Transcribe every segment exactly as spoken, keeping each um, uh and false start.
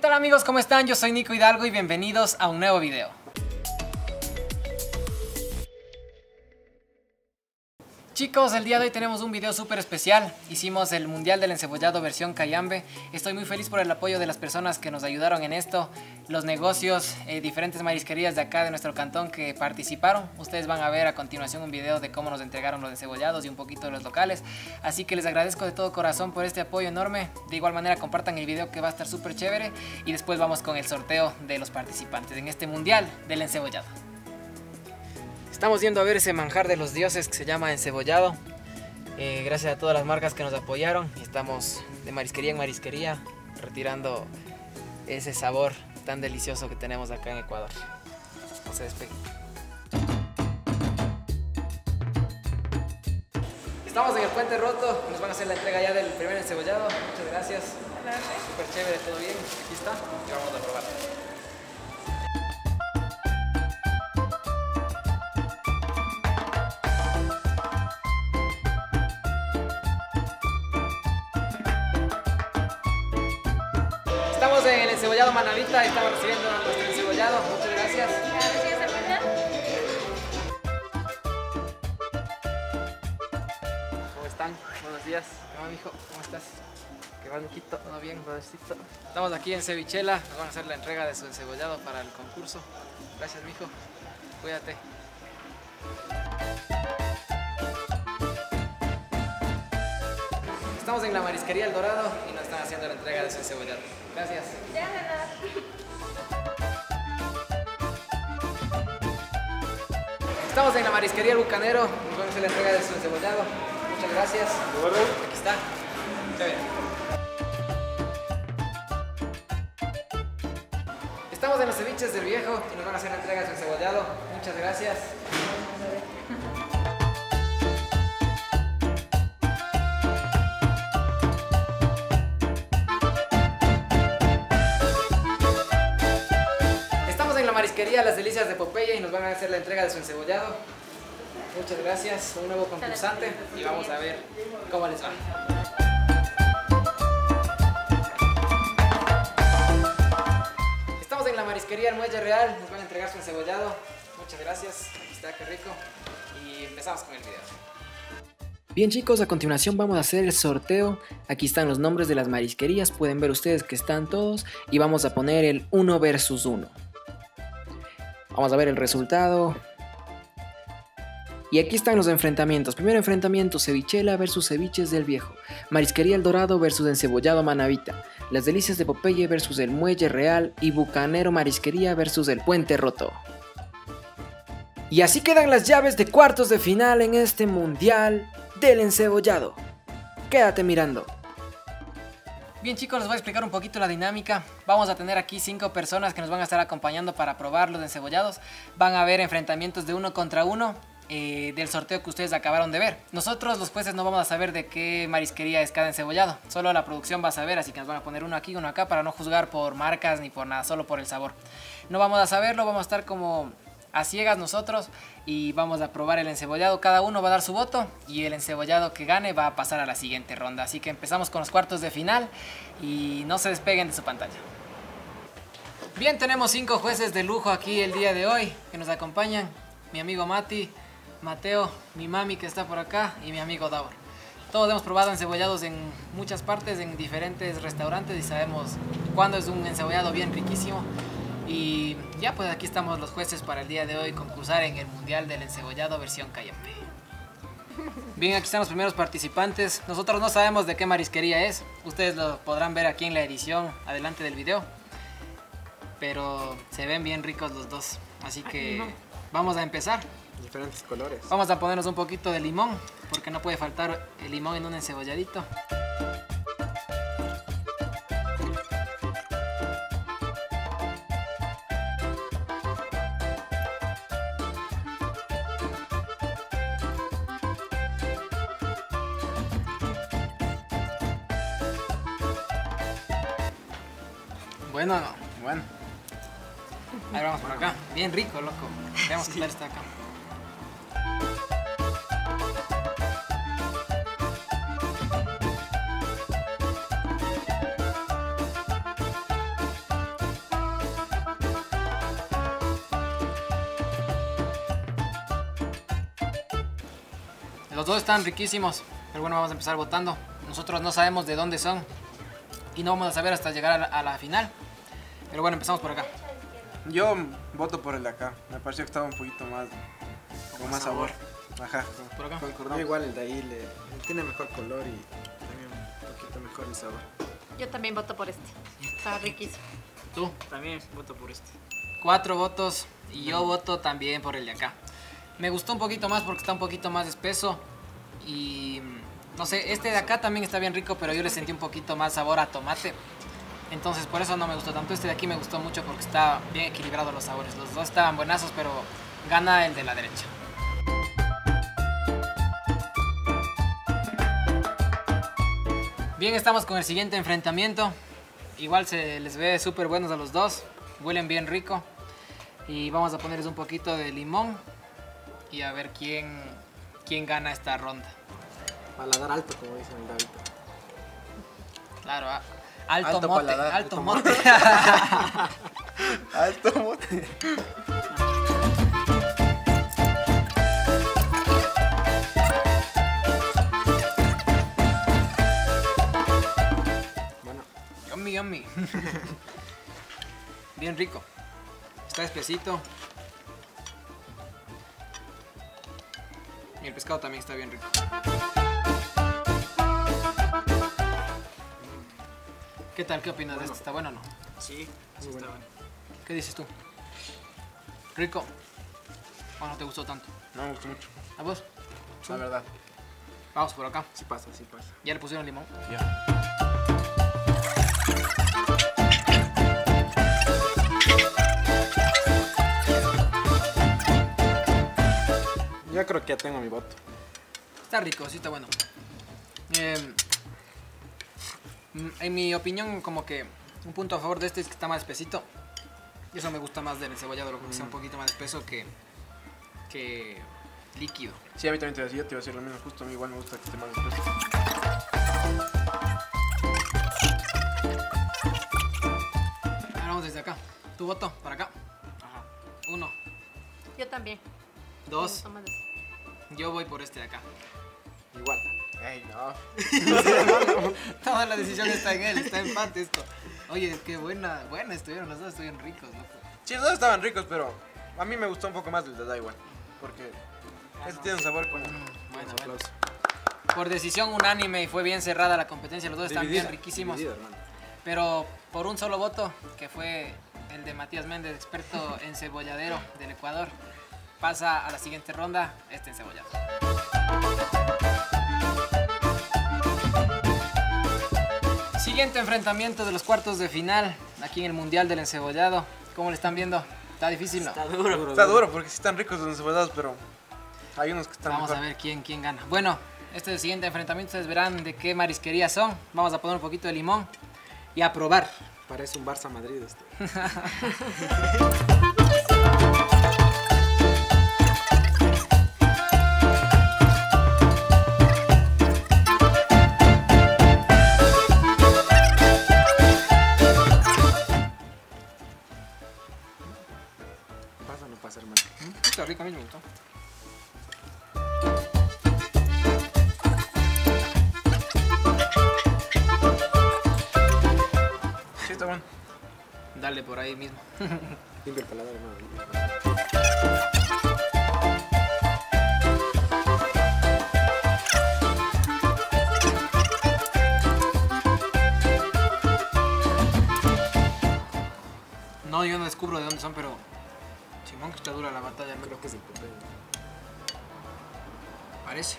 ¿Qué tal amigos? ¿Cómo están? Yo soy Nico Hidalgo y bienvenidos a un nuevo video. Chicos, el día de hoy tenemos un video súper especial. Hicimos el Mundial del Encebollado versión Cayambe. Estoy muy feliz por el apoyo de las personas que nos ayudaron en esto. Los negocios, eh, diferentes marisquerías de acá de nuestro cantón que participaron. Ustedes van a ver a continuación un video de cómo nos entregaron los encebollados y un poquito de los locales. Así que les agradezco de todo corazón por este apoyo enorme. De igual manera compartan el video que va a estar súper chévere. Y después vamos con el sorteo de los participantes en este Mundial del Encebollado. Estamos yendo a ver ese manjar de los dioses que se llama encebollado. Eh, gracias a todas las marcas que nos apoyaron. Estamos de marisquería en marisquería retirando ese sabor tan delicioso que tenemos acá en Ecuador. No se despeguen. Estamos en el Puente Roto. Nos van a hacer la entrega ya del primer encebollado. Muchas gracias. Gracias. Súper chévere, todo bien. Aquí está. Y vamos a probar. Estamos en el Encebollado Manabita, estamos recibiendo nuestro encebollado, muchas gracias. Gracias, hermana. ¿Cómo están? Buenos días. ¿Qué más, mijo? ¿Cómo estás? ¿Qué más, Niquito? ¿Todo bien? Buenasito. Estamos aquí en Cevichela, nos van a hacer la entrega de su encebollado para el concurso. Gracias, mijo. Cuídate. Estamos en la marisquería El Dorado y nos están haciendo la entrega de su encebollado. Gracias. Estamos en la marisquería El Bucanero, nos van a hacer la entrega de su encebollado. Muchas gracias. Aquí está. Está bien. Estamos en los Ceviches del Viejo y nos van a hacer la entrega de su encebollado. Muchas gracias. Marisquería Las Delicias de Popeye y nos van a hacer la entrega de su encebollado. Muchas gracias, un nuevo concursante y vamos a ver cómo les va. Estamos en la marisquería El Muelle Real, nos van a entregar su encebollado. Muchas gracias, aquí está, qué rico. Y empezamos con el video. Bien chicos, a continuación vamos a hacer el sorteo. Aquí están los nombres de las marisquerías, pueden ver ustedes que están todos y vamos a poner el uno versus uno. Vamos a ver el resultado. Y aquí están los enfrentamientos. Primer enfrentamiento, Cevichela versus Ceviches del Viejo. Marisquería El Dorado versus Encebollado Manabita. Las Delicias de Popeye versus El Muelle Real. Y Bucanero Marisquería versus El Puente Roto. Y así quedan las llaves de cuartos de final en este Mundial del Encebollado. Quédate mirando. Bien chicos, les voy a explicar un poquito la dinámica. Vamos a tener aquí cinco personas que nos van a estar acompañando para probar los encebollados. Van a haber enfrentamientos de uno contra uno eh, del sorteo que ustedes acabaron de ver. Nosotros los jueces no vamos a saber de qué marisquería es cada encebollado. Solo la producción va a saber, así que nos van a poner uno aquí y uno acá para no juzgar por marcas ni por nada, solo por el sabor. No vamos a saberlo, vamos a estar como a ciegas nosotros y vamos a probar el encebollado. Cada uno va a dar su voto y el encebollado que gane va a pasar a la siguiente ronda. Así que empezamos con los cuartos de final y no se despeguen de su pantalla. Bien, tenemos cinco jueces de lujo aquí el día de hoy que nos acompañan. Mi amigo Mati, Mateo, mi mami que está por acá y mi amigo Davor. Todos hemos probado encebollados en muchas partes, en diferentes restaurantes y sabemos cuándo es un encebollado bien riquísimo. Y ya pues aquí estamos los jueces para el día de hoy concursar en el Mundial del Encebollado versión Cayambe. Bien, aquí están los primeros participantes. Nosotros no sabemos de qué marisquería es. Ustedes lo podrán ver aquí en la edición adelante del video. Pero se ven bien ricos los dos. Así que vamos a empezar. Diferentes colores. Vamos a ponernos un poquito de limón, porque no puede faltar el limón en un encebolladito. Bueno, bueno. Ahora vamos por acá. Bien rico, loco. Veamos sí. Qué tal está acá. Los dos están riquísimos, pero bueno, vamos a empezar votando. Nosotros no sabemos de dónde son y no vamos a saber hasta llegar a la, a la final. Pero bueno, empezamos por acá. Yo voto por el de acá. Me pareció que estaba un poquito más... Con, con más sabor. sabor. Ajá. ¿Por acá? Yo igual el de ahí le, tiene mejor color y también un poquito mejor el sabor. Yo también voto por este. Está riquísimo. ¿Tú? También voto por este. Cuatro votos y yo voto también por el de acá. Me gustó un poquito más porque está un poquito más espeso y no sé, este de acá también está bien rico, pero yo le sentí un poquito más sabor a tomate. Entonces por eso no me gustó tanto. Este de aquí me gustó mucho porque está bien equilibrado los sabores. Los dos estaban buenazos, pero gana el de la derecha. Bien, estamos con el siguiente enfrentamiento. Igual se les ve súper buenos a los dos. Huelen bien rico. Y vamos a ponerles un poquito de limón. Y a ver quién, quién gana esta ronda. Paladar alto, como dicen el David. Claro, ¿eh? alto, alto mote. Paladar, alto, alto mote. mote. Alto mote. Bueno. Yummy, yummy. Bien rico. Está espesito. Y el pescado también está bien rico. ¿Qué tal? ¿Qué opinas bueno. de este? ¿Está bueno o no? Sí, sí está bueno. ¿Qué dices tú? ¿Rico? ¿O no te gustó tanto? No me gustó mucho. ¿A vos? La sí. verdad. Vamos por acá. Sí pasa, sí pasa. ¿Ya le pusieron limón? Ya. Yo creo que ya tengo mi voto. Está rico, sí está bueno. Eh, en mi opinión, como que un punto a favor de este es que está más espesito. Y eso me gusta más del encebollado, lo que mm. sea un poquito más espeso que, que líquido. Sí, a mí también te decía, te iba a decir lo mismo, justo a mí igual me gusta que esté más espeso. Ahora vamos desde acá. Tu voto, para acá. Ajá. Uno. Yo también. Dos. Yo voy por este de acá. Igual. Ey, no. Toda la decisión está en él, está en empate esto. Oye, qué buena, buena estuvieron, los dos estuvieron ricos, loco. Sí, los dos estaban ricos, pero a mí me gustó un poco más el de da igual. Porque ah, este no. tiene un sabor como... Bueno, bueno. Aplauso. Por decisión unánime y fue bien cerrada la competencia, los dos están bien riquísimos. Dividido, pero por un solo voto, que fue el de Matías Méndez, experto en cebolladero del Ecuador, pasa a la siguiente ronda, este encebollado. Siguiente enfrentamiento de los cuartos de final, aquí en el Mundial del Encebollado. ¿Cómo le están viendo? Está difícil, ¿no? Está duro, bro. Está duro, porque sí están ricos los encebollados, pero hay unos que están Vamos mejor. a ver quién, quién gana. Bueno, este es el siguiente enfrentamiento, ustedes verán de qué marisquería son. Vamos a poner un poquito de limón y a probar. Parece un Barça Madrid este. Rico, a mí me gustó. Sí, está bueno. Dale por ahí mismo. Limpia el paladar, hermano. No, yo no descubro de dónde son, pero... Simón, que está dura la batalla, no creo que es el Popeye. Parece.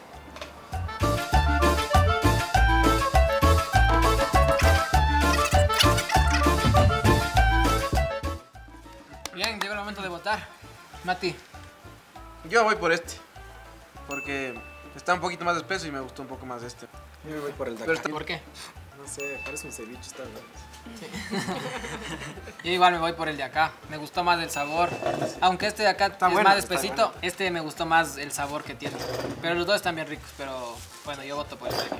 Bien, llegó el momento de votar. Mati. Yo voy por este. Porque está un poquito más espeso y me gustó un poco más este. Yo me voy por el de acá. Está... ¿Por qué? No sé, parece un ceviche, está bueno. Sí. Yo igual me voy por el de acá. Me gustó más el sabor. Aunque este de acá está es bueno, más espesito, bueno. este me gustó más el sabor que tiene. Pero los dos están bien ricos, pero bueno, yo voto por el de aquí.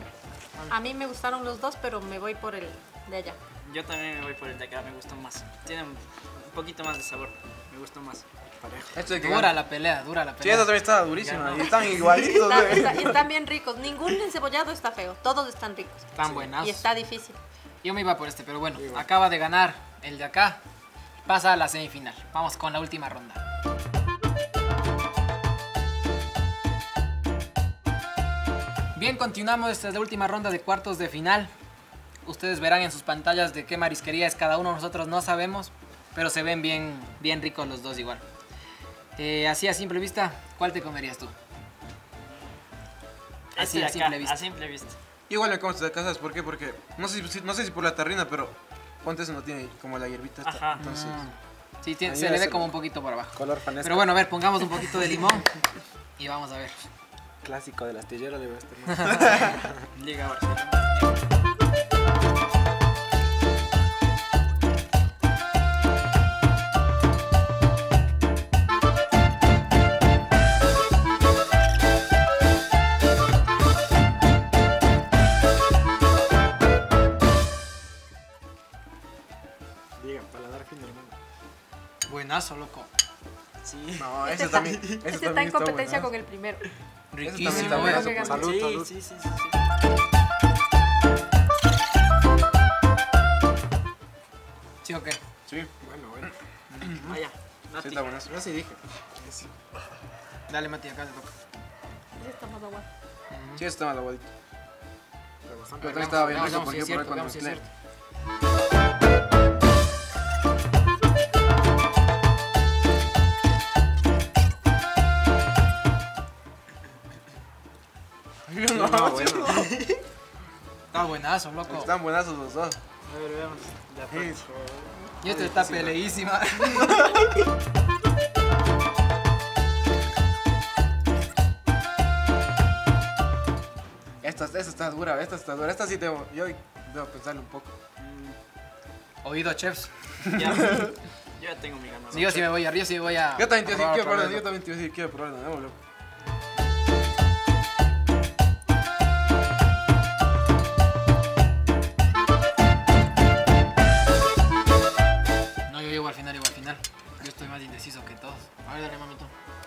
A mí me gustaron los dos, pero me voy por el de allá. Yo también me voy por el de acá, me gustó más. Tiene un poquito más de sabor, me gustó más. Esto es que dura la pelea, dura la pelea. Sí, esta también está durísima. No. Y están igualitos. Está, está, y están bien ricos. Ningún encebollado está feo. Todos están ricos. Están sí. buenas. Y está difícil. Yo me iba por este, pero bueno, sí, bueno, acaba de ganar el de acá. Pasa a la semifinal. Vamos con la última ronda. Bien, continuamos. Esta es la última ronda de cuartos de final. Ustedes verán en sus pantallas de qué marisquería es cada uno. Nosotros no sabemos, pero se ven bien, bien ricos los dos igual. Eh, así a simple vista, ¿cuál te comerías tú? Así este a simple acá, vista. A simple vista. Igual me como este de acá, ¿sabes por qué? Porque no sé, si, no sé si por la tarrina, pero ponte eso, no tiene como la hierbita esta. Ajá. Entonces, no. Sí, tiene, se le ve como un poquito por abajo. Color fanesco. Pero bueno, a ver, pongamos un poquito de limón y vamos a ver. Clásico del astillero le va a estar. Llega ahora. Buenazo, loco. Sí. No, este está, también, este este está en competencia está con el primero. Riquísimo. Este también está buenazo. Salud, sí, salud. Sí, sí, sí, sí. ¿Sí o qué? Sí. Bueno, bueno. Vaya. Sí, está buenazo. No sé, dije. Sí. Dale, Mati, acá te toca. Sí, está más aguado. Sí, está más aguadito. Pero también estaba bien rico porque por ahí cuando mezclé. No, no, bueno. Está buenazo, loco. Están buenazos los dos. A ver, veamos. De sí. Y esta está peleísima. esta, esta está dura, esta está dura. Esta sí debo, yo debo pensarle un poco. Oído, chefs. Ya, yo ya tengo mi ganador. Sí, yo sí me voy a río, sí voy a... Yo también te voy a decir, quiero probarlo, yo también te voy a decir, quiero probarlo, ¿no, loco? Indeciso que todos. A ver, dale, mamito.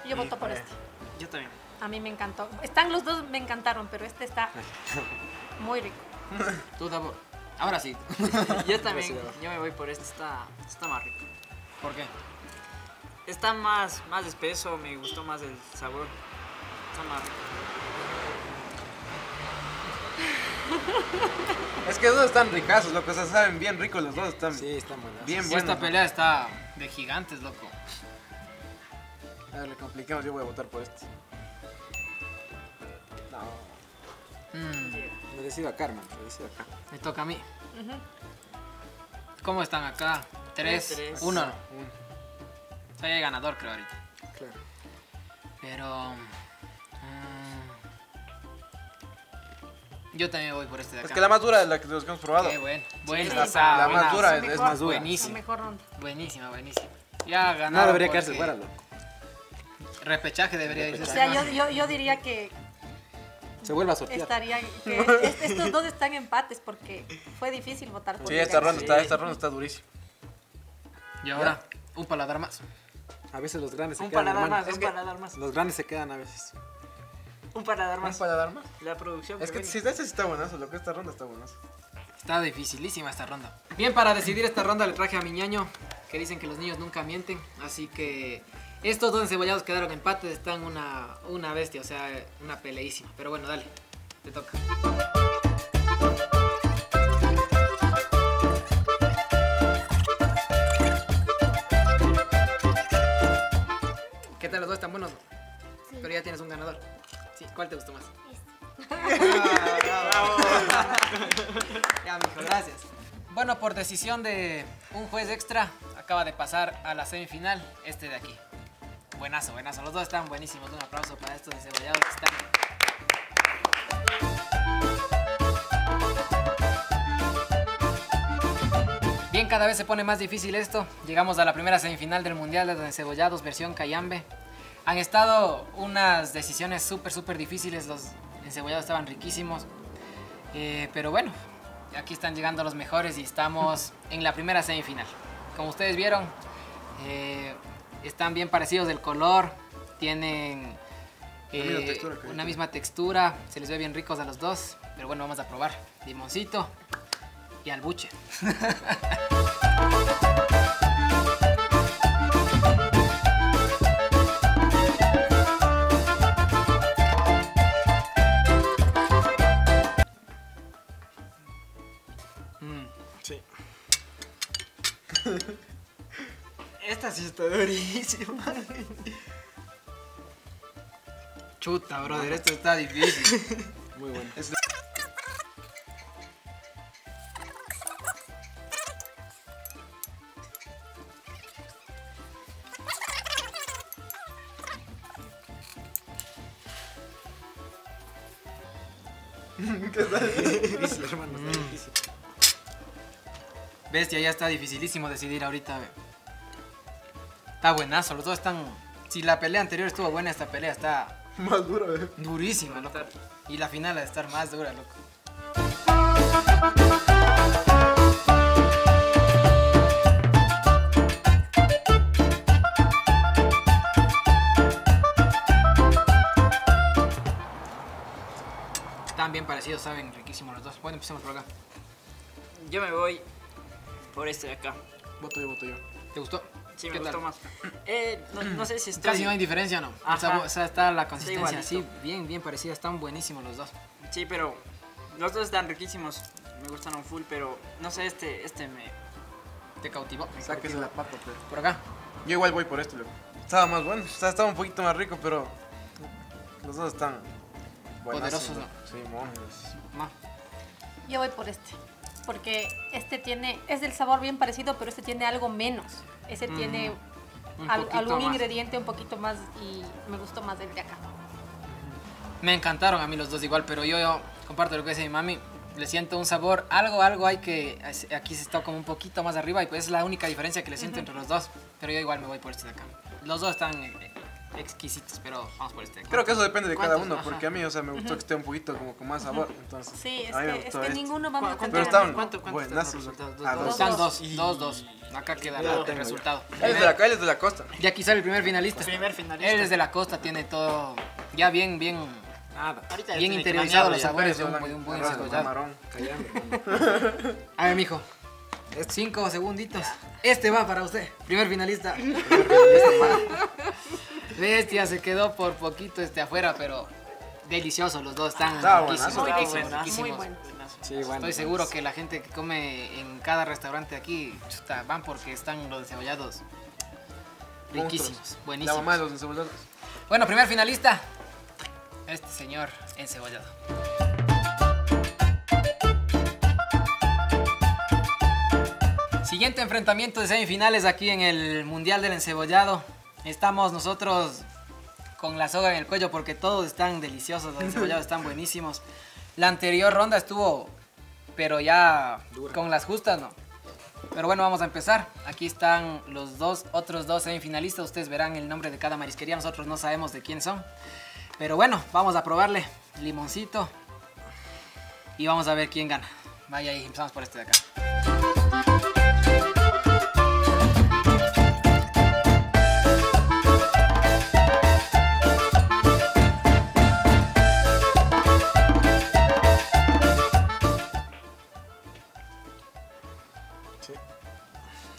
Yo voto por este. Yo también. A mí me encantó. Están los dos, me encantaron, pero este está muy rico. Tú, Davor. Ahora sí. Yo también. Yo me voy por este. Está, está más rico. ¿Por qué? Está más, más espeso. Me gustó más el sabor. Está más rico. Es que los dos están ricazos, loco. O sea, saben bien ricos los dos. Están sí, están buenos. Bien buenos. Esta pelea está de gigantes, loco. A ver, le complicamos, yo voy a votar por este. No. Mm. Me decido acá, hermano. Me decido acá. Me toca a mí. Uh-huh. ¿Cómo están acá? Tres, Tres. Uno. Uno. Soy el ganador, creo, ahorita. Claro. Pero... Yo también voy por este de acá. Es que la más dura es la que los que hemos probado. Qué bueno. Buena. Sí, sí, está, la buena. Más dura es, es, mejor, es más dura. Buenísima. Mejor ronda. Buenísima, buenísima. Ya ganaron. No debería quedarse fuera, loco. Repechaje debería irse. O sea, yo, yo, yo diría que... Se vuelve a sortear. Estaría, que est estos dos están empates porque fue difícil votar por sí, esta ronda sí. Está, esta ronda está durísima. Y ahora, ya. Un paladar más. A veces los grandes un se quedan. Un paladar más, es un paladar más. Los grandes se quedan a veces. Un paladar más. Un paladar más. La producción. Es que, que si este sí está buenazo, lo que esta ronda está buenazo. Está dificilísima esta ronda. Bien, para decidir esta ronda le traje a mi ñaño, que dicen que los niños nunca mienten. Así que estos dos encebollados quedaron empates, están una, una bestia, o sea, una peleísima. Pero bueno, dale, te toca. ¿Qué tal los dos? ¿Están buenos? Sí. Pero ya tienes un ganador. ¿Cuál te gustó más? Este. Ah, bravo. Ya, mijo, gracias. Bueno, por decisión de un juez extra, acaba de pasar a la semifinal este de aquí. Buenazo, buenazo. Los dos están buenísimos. Un aplauso para estos encebollados que están. Bien, cada vez se pone más difícil esto. Llegamos a la primera semifinal del Mundial de los Encebollados versión Cayambe. Han estado unas decisiones súper, súper difíciles, los encebollados estaban riquísimos, eh, pero bueno, aquí están llegando los mejores y estamos en la primera semifinal. Como ustedes vieron, eh, están bien parecidos del color, tienen eh, una misma textura, se les ve bien ricos a los dos. Pero bueno, vamos a probar. Limoncito y al buche. Esta sí está durísima. Chuta, brother, esto está difícil. Muy bueno. Esto... ¿Qué está difícil, hermano? Está mm. difícil. Bestia, ya está dificilísimo decidir ahorita. Está buenazo, los dos están... Si la pelea anterior estuvo buena, esta pelea está... Más dura, eh. Durísima, loco. Y la final ha de estar más dura, loco. Están bien parecidos, saben riquísimos los dos. Bueno, empecemos por acá. Yo me voy... por este de acá. Voto yo, voto yo. ¿Te gustó? Sí, me gustó más. Eh, no, no sé si está... Casi no hay diferencia, ¿no? O sea, o sea, está la consistencia así, bien, bien parecida. Están buenísimos los dos. Sí, pero los dos están riquísimos. Me gustan un full, pero no sé, este, este me... ¿Te cautivó? Sáquese la pata, pero... ¿Por acá? Yo igual voy por este, loco. Estaba más bueno, estaba un poquito más rico, pero... Los dos están... Poderosos, ¿no? Sí, monos. Yo voy por este. Porque este tiene, es del sabor bien parecido, pero este tiene algo menos. Ese mm, tiene al, algún más. ingrediente un poquito más y me gustó más el de acá. Me encantaron a mí los dos igual, pero yo, yo comparto lo que dice mi mami. Le siento un sabor, algo, algo hay que, aquí se está como un poquito más arriba y pues es la única diferencia que le siento uh-huh. entre los dos. Pero yo igual me voy por este de acá. Los dos están exquisitos, pero vamos por este de acá. Creo que eso depende de cada uno, ajá. porque a mí, o sea, me gustó uh-huh. que esté un poquito como con más sabor, entonces... Sí, es que, es que ninguno vamos a contar. Pero están... ¿Cuánto, cuánto bueno, están los resultados? Dos, dos. Están dos, y... dos, dos. Acá queda el resultado. Él es de la calle, él es de la costa. Ya quizá el primer finalista. El primer finalista. Él es de la costa, tiene todo ya bien, bien... Nada. Ahorita bien interiorizado los sabores de un, de un buen cebollado. A ver, mijo. Cinco segunditos. Este va para usted. Primer finalista. Primer finalista para... Bestia, se quedó por poquito este afuera, pero delicioso, los dos están ah, riquísimos, buenazo, riquísimos, buenazo, riquísimos. Muy buenos. Sí, bueno, estoy seguro que la gente que come en cada restaurante aquí, chuta, van porque están los encebollados riquísimos, buenísimos. La mamá de los encebollados. Bueno, primer finalista, este señor encebollado. Siguiente enfrentamiento de semifinales aquí en el Mundial del Encebollado. Estamos nosotros con la soga en el cuello porque todos están deliciosos, los encebollados están buenísimos. La anterior ronda estuvo, pero ya dura. Con las justas, ¿no? Pero bueno, vamos a empezar. Aquí están los dos, otros dos semifinalistas. Ustedes verán el nombre de cada marisquería, nosotros no sabemos de quién son. Pero bueno, vamos a probarle limoncito y vamos a ver quién gana. Vaya ahí, empezamos por este de acá.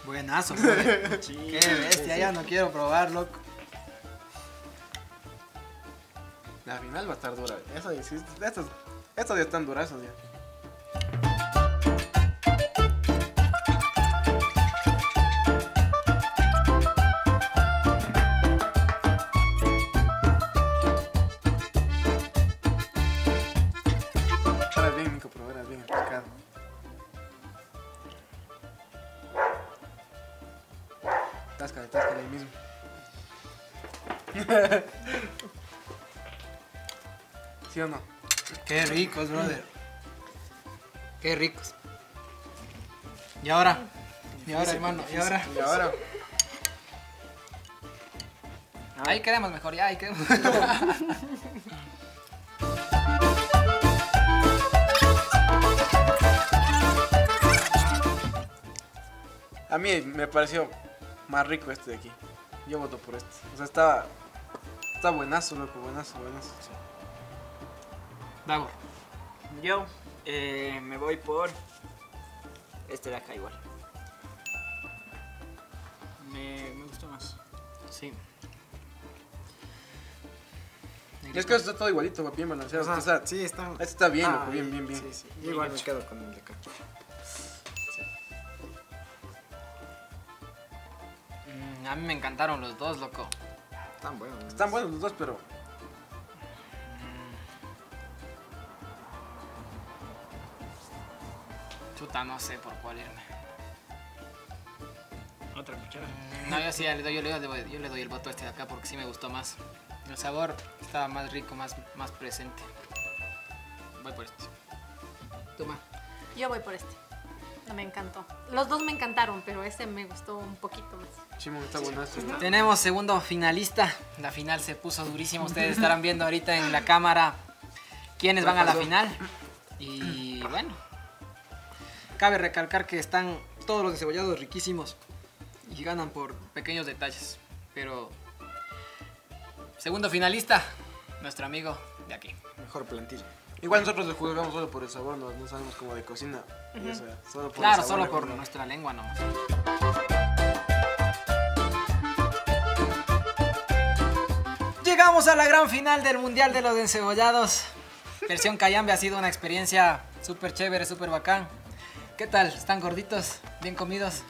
Buenazo, joder. Qué bestia, ya no quiero probar, loco. La final va a estar dura. Estas estos, estos ya están durazos ya. Táscale, táscale ahí mismo. ¿Sí o no? Qué ricos, brother. Qué ricos. Y ahora, y ahora, hermano, y ahora. Y ahora. Ahí quedamos mejor, ya, ahí quedamos. A mí me pareció más rico este de aquí. yo voto por este. O sea, está, está buenazo, loco, buenazo, buenazo. Sí. Davor. Yo eh, me voy por este de acá igual. Me, me gustó más. Sí. Y es que está todo igualito, bien balanceado. O sea, sí, está... Este está bien, ah, loco, bien, bien, bien. Sí, sí. Yo igual me quedo con el de acá. A mí me encantaron los dos, loco. Están buenos. Están buenos los dos, pero... Chuta, no sé por cuál irme. ¿Otra cuchara? No, yo sí, yo le doy, yo le doy, yo le doy el voto a este de acá porque sí me gustó más. El sabor estaba más rico, más, más presente. Voy por este. Toma. Yo voy por este. Me encantó. Los dos me encantaron, pero este me gustó un poquito más. Chimo, está buenazo. Tenemos segundo finalista. La final se puso durísima. Ustedes estarán viendo ahorita en la cámara quiénes van a la final. Y bueno, cabe recalcar que están todos los encebollados riquísimos y ganan por pequeños detalles. Pero segundo finalista, nuestro amigo de aquí. Mejor plantilla. Igual nosotros lo jugamos solo por el sabor, no, no sabemos cómo de cocina. Uh-huh. O sea, solo por claro, el sabor, solo por no. nuestra lengua nomás. Llegamos a la gran final del Mundial de los Encebollados. Versión Cayambe ha sido una experiencia súper chévere, súper bacán. ¿Qué tal? ¿Están gorditos? ¿Bien comidos?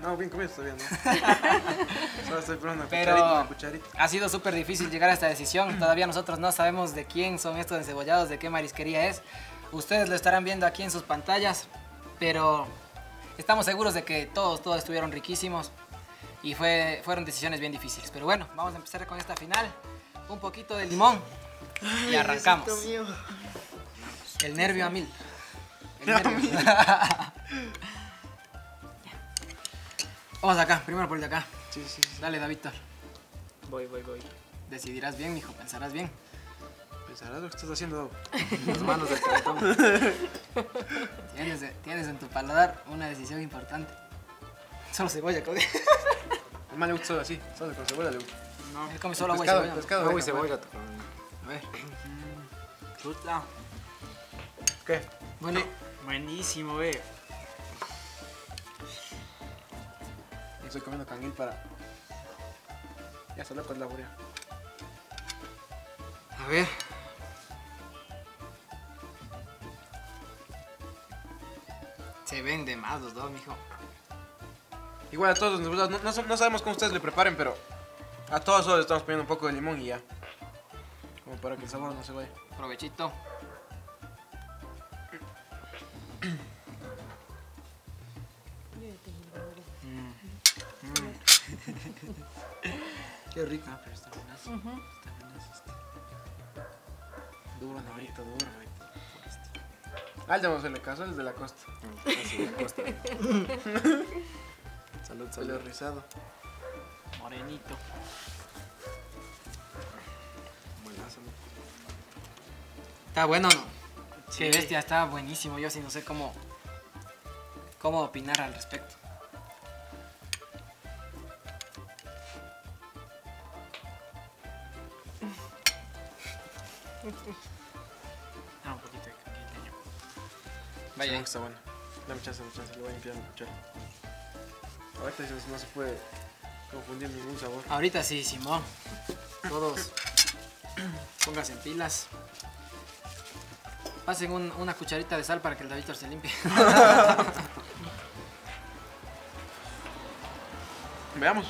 No, bien comidos todavía no. Solo estoy probando una cucharita, una cucharita. Ha sido súper difícil llegar a esta decisión. Todavía nosotros no sabemos de quién son estos encebollados, de qué marisquería es. Ustedes lo estarán viendo aquí en sus pantallas, pero estamos seguros de que todos, todos estuvieron riquísimos y fue, fueron decisiones bien difíciles. Pero bueno, vamos a empezar con esta final. Un poquito de limón y arrancamos. Ay, el nervio a mil. El nervio a mil. Vamos acá, primero por el de acá. Sí, sí, sí. Dale, David. Voy, voy, voy. Decidirás bien, mijo, pensarás bien. Pensarás lo que estás haciendo, Davo. Las manos del cartón. tienes, tienes en tu paladar una decisión importante. Solo cebolla, coge. El man le gusta solo así, solo con cebolla le gusta. No, él come solo agua y cebolla. Pescado, agua y cebolla. A ver. Chuta. ¿Qué? Bueno. Buenísimo, ve. Estoy comiendo canguil para... Ya solo con la burea. A ver... Se ven de más los dos, mijo. Igual a todos los no, no, no sabemos cómo ustedes le preparen, pero... A todos solo les estamos poniendo un poco de limón y ya. Como para que el sabor no se vaya. Provechito. Qué rico. Ah, pero está buenazo. Uh -huh. Está buenazo este. Duro, negrito, duro. Al de vamos a hacerle caso, el de la costa. El de la costa. Salud, salud. Pelo rizado. Morenito. Buenazo. ¿Está bueno o no? Sí. Qué bestia, está buenísimo. Yo sí no sé cómo, cómo opinar al respecto. Ah, un poquito de canguil. Vaya, está bueno. Dame chance, dame chance, lo voy a limpiar, muchacho. Ahorita no se puede confundir ningún sabor. Ahorita sí, Simón. Todos pónganse en pilas. Pasen un, una cucharita de sal para que el David se limpie. Veamos.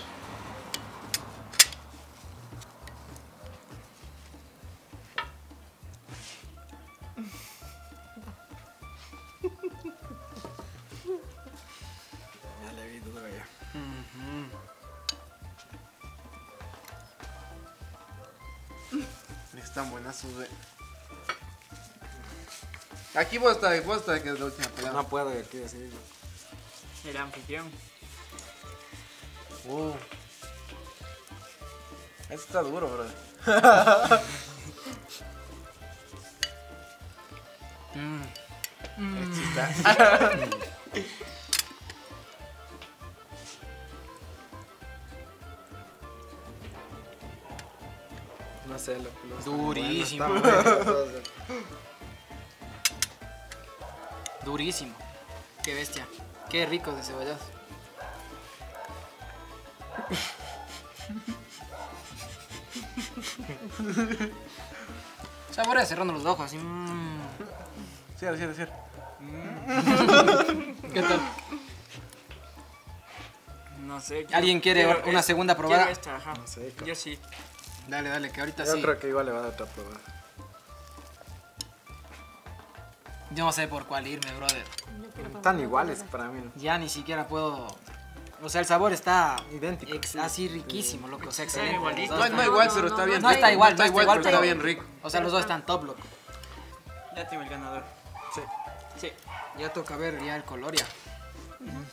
Están buenazos, güey. Aquí vos estás, vos estás, que es la última palabra. No puedo, aquí decirlo. El anfitrión. Uh. Este está duro, brother. mm. Mm. Este está. No sé, lo que los durísimo. Están buenos, están buenos. Durísimo. Qué bestia. Qué ricos de cebollas. Sabores cerrando los ojos. Mmm. Cierra, cierra, cierra. Mm. ¿Qué tal? No sé. ¿Alguien quiere una esta, segunda probada? Esta, ajá. No sé, yo sí. Dale, dale, que ahorita yo sí. Yo creo que igual le va a dar otra probada. Yo no sé por cuál irme, brother. Están iguales para mí. Ya ni siquiera puedo... O sea, el sabor está idéntico, ex, sí. Así riquísimo, loco. O sea, excelente. No, no igual, pero está bien rico. No está igual, no está igual, pero está bien rico. O sea, los dos están top, loco. Ya tengo el ganador. Sí. Sí. Ya toca ver ya el color ya. Uh-huh.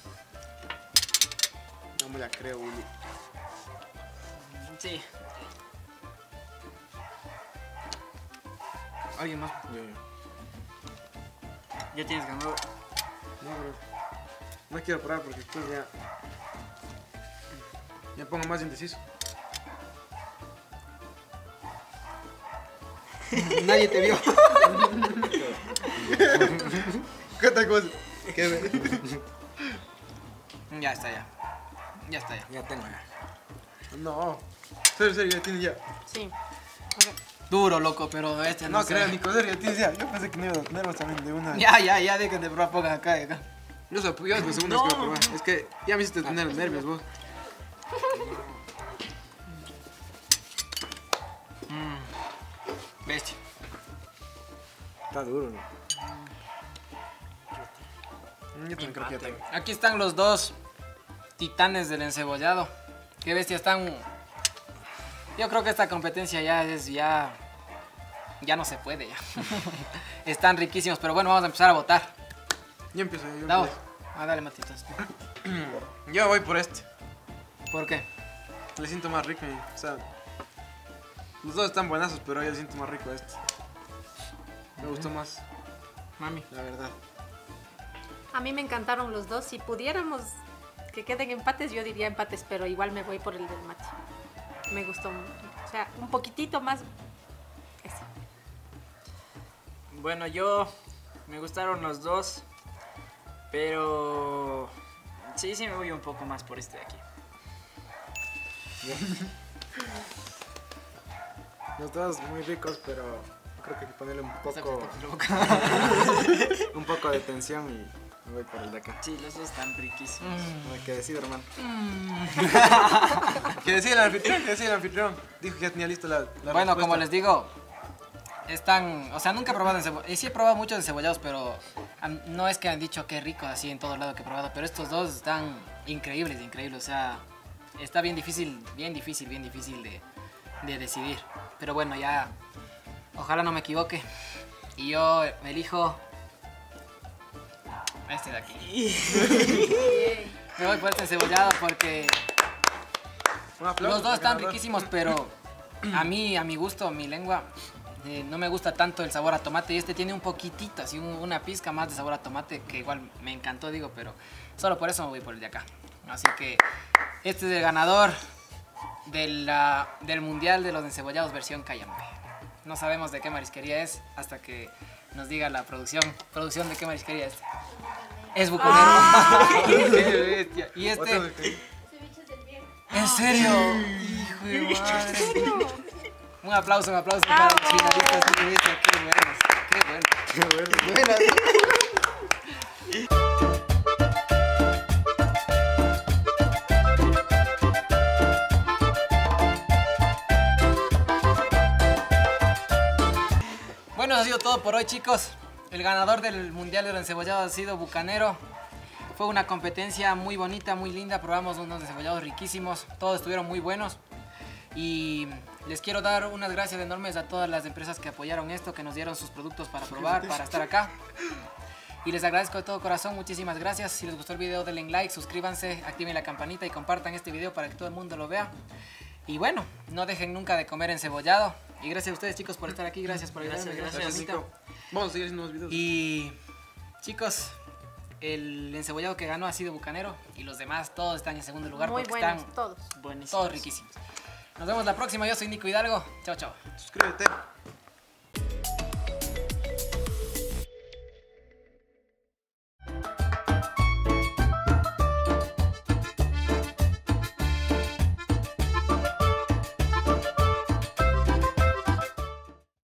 No me la creo, Willy. Sí. ¿Alguien más? Yo, yo. Ya tienes ganador. No, bro. No quiero parar porque después ya... Ya pongo más indeciso. Nadie te vio. ¿Cuánta cosa? Ya está ya. Ya está ya. Ya tengo ya. No. Serio, serio, ya tienes ya. Sí. Okay. Duro, loco, pero este no. No creo, Nico, serio, ya tienes ya. Yo pensé que no iba a tenerlos también de una. Ya, ya, ya, déjate de probar pocas acá y acá. Yo soy yo, es mi segunda vez que voy a probar. Es que ya me hiciste tener los nervios, vos. Mmm. Bestia. Está duro, ¿no? Yo también creo que ya tengo. Aquí están los dos titanes del encebollado. Qué bestia, están... Yo creo que esta competencia ya es... Ya, ya no se puede, ya. Están riquísimos, pero bueno, vamos a empezar a votar. Yo empiezo, yo empiezo. Davor. Ah, dale, Matitas. Yo voy por este. ¿Por qué? Le siento más rico, o sea... Los dos están buenazos, pero yo le siento más rico a este. Me uh-huh. gustó más. Mami. La verdad. A mí me encantaron los dos. Si pudiéramos que queden empates, yo diría empates, pero igual me voy por el del mate. Me gustó mucho. O sea, un poquitito más... Ese. Bueno, yo... Me gustaron los dos. Pero... Sí, sí me voy un poco más por este de aquí. Los dos muy ricos, pero creo que hay que ponerle un poco... un poco de tensión y me voy por el de acá. Sí, los dos están riquísimos. Mm. Que decida, hermano. Mm. Que decida el anfitrión, que decida el anfitrión. Dijo que ya tenía listo la, la Bueno, respuesta. Como les digo... Están, o sea, nunca he probado encebollados, sí he probado muchos encebollados, pero no es que han dicho qué rico así en todo lado que he probado, pero estos dos están increíbles, increíbles, o sea, está bien difícil, bien difícil, bien difícil de, de decidir, pero bueno, ya, ojalá no me equivoque, y yo elijo este de aquí. Me voy por este encebollado porque los dos están riquísimos, pero a mí, a mi gusto, mi lengua... Eh, no me gusta tanto el sabor a tomate y este tiene un poquitito, así un, una pizca más de sabor a tomate que igual me encantó, digo, pero solo por eso me voy por el de acá. Así que este es el ganador de la, del Mundial de los Encebollados versión Cayambe. No sabemos de qué marisquería es hasta que nos diga la producción. ¿Producción de qué marisquería es? Es Bucanero. ¡Ah! ¡Qué bestia! Y este... Ceviches del Viejo. ¿En serio? ¡Hijo de madre! ¿En serio? Un aplauso, un aplauso para los finalistas que tuviste. Qué buenos, qué buenos. Qué buenos. Qué buenas. Bueno, eso ha sido todo por hoy, chicos. El ganador del Mundial de los Encebollados ha sido Bucanero. Fue una competencia muy bonita, muy linda. Probamos unos encebollados riquísimos. Todos estuvieron muy buenos. Y les quiero dar unas gracias enormes a todas las empresas que apoyaron esto, que nos dieron sus productos para probar, para estar acá. Y les agradezco de todo corazón, muchísimas gracias. Si les gustó el video denle like, suscríbanse, activen la campanita y compartan este video para que todo el mundo lo vea. Y bueno, no dejen nunca de comer encebollado. Y gracias a ustedes chicos por estar aquí, gracias por ayudarme. Gracias, gracias, gracias. Vamos a seguir haciendo más videos. Y chicos... El encebollado que ganó ha sido Bucanero y los demás todos están en segundo lugar. Muy porque buenos, están todos. Buenísimos. Todos riquísimos. Nos vemos la próxima. Yo soy Nico Hidalgo. Chao, chao. Suscríbete.